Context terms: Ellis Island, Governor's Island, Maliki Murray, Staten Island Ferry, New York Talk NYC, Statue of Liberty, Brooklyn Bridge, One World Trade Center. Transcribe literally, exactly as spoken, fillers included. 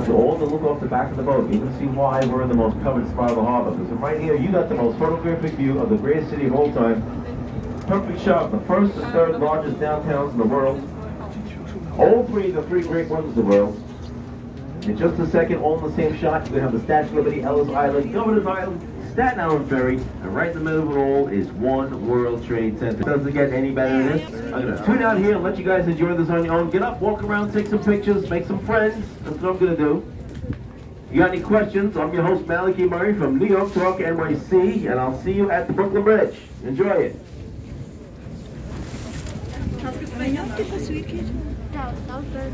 want you all to look off the back of the boat. You can see why we're in the most covered spot of the harbor. Because right here, you got the most photographic view of the greatest city of all time. Perfect shot, the first and third largest downtowns in the world. All three, the three great ones of the world. In just a second, all in the same shot, you have the Statue of Liberty, Ellis Island, Governor's Island, Staten Island Ferry, and right in the middle of it all is One World Trade Center. Doesn't get any better than this. I'm going to tune out here and let you guys enjoy this on your own. Get up, walk around, take some pictures, make some friends. That's what I'm going to do. You got any questions? I'm your host, Maliki Murray from New York Talk N Y C, and I'll see you at the Brooklyn Bridge. Enjoy it. Have a good